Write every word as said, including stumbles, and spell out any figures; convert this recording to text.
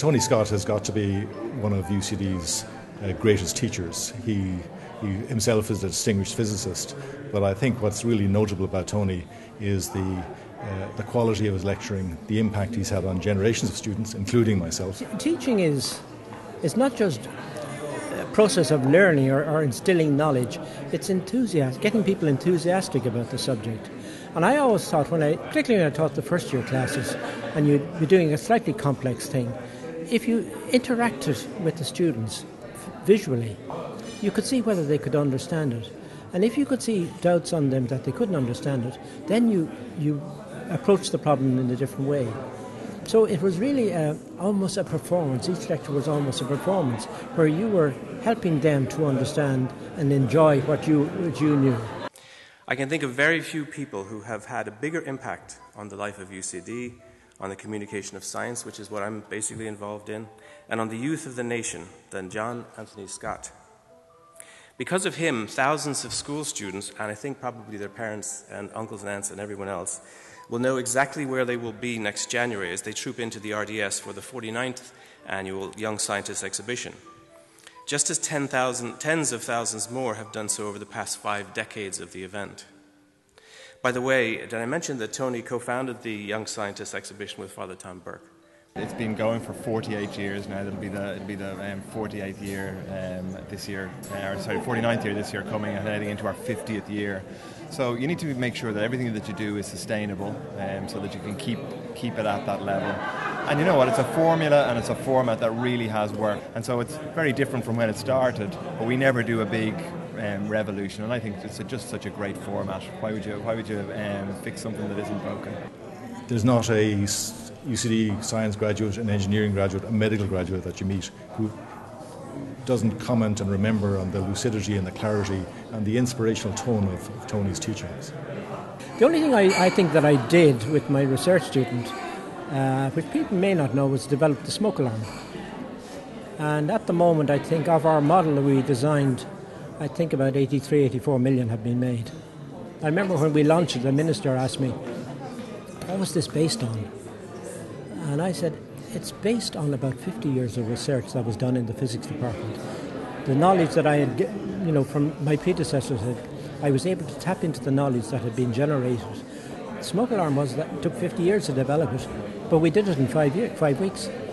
Tony Scott has got to be one of U C D's uh, greatest teachers. He, he himself is a distinguished physicist, but I think what's really notable about Tony is the Uh, the quality of his lecturing, the impact he's had on generations of students, including myself. Teaching is, is not just a process of learning or, or instilling knowledge, it's enthusiasm, getting people enthusiastic about the subject. And I always thought, when I, particularly when I taught the first year classes, and you'd be doing a slightly complex thing, if you interacted with the students visually, you could see whether they could understand it. And if you could see doubts on them that they couldn't understand it, then you, you approach the problem in a different way. So it was really a, almost a performance. Each lecture was almost a performance where you were helping them to understand and enjoy what you, what you knew. I can think of very few people who have had a bigger impact on the life of U C D, on the communication of science, which is what I'm basically involved in, and on the youth of the nation than John Anthony Scott. Because of him, thousands of school students, and I think probably their parents and uncles and aunts and everyone else, will know exactly where they will be next January as they troop into the R D S for the forty-ninth annual Young Scientist Exhibition. Just as tens of thousands more have done so over the past five decades of the event. By the way, did I mention that Tony co-founded the Young Scientist Exhibition with Father Tom Burke? It's been going for forty-eight years now. It'll be the, it'll be the um, forty-eighth year um, this year, uh, or sorry, forty-ninth year this year coming and heading into our fiftieth year. So you need to make sure that everything that you do is sustainable, um, so that you can keep, keep it at that level. And you know what, it's a formula and it's a format that really has worked. And so it's very different from when it started, but we never do a big um, revolution. And I think it's a, just such a great format. Why would you, why would you um, fix something that isn't broken? There's not a U C D science graduate, an engineering graduate, a medical graduate that you meet who doesn't comment and remember on the lucidity and the clarity and the inspirational tone of, of Tony's teachings. The only thing I, I think that I did with my research student, uh, which people may not know, was develop the smoke alarm. And at the moment, I think of our model that we designed, I think about eighty-three, eighty-four million have been made. I remember when we launched it, the minister asked me, what was this based on? And I said, it's based on about fifty years of research that was done in the physics department. The knowledge that I had, you know, from my predecessors, had, I was able to tap into the knowledge that had been generated. Smoke alarm was that it took fifty years to develop it, but we did it in five year, five weeks.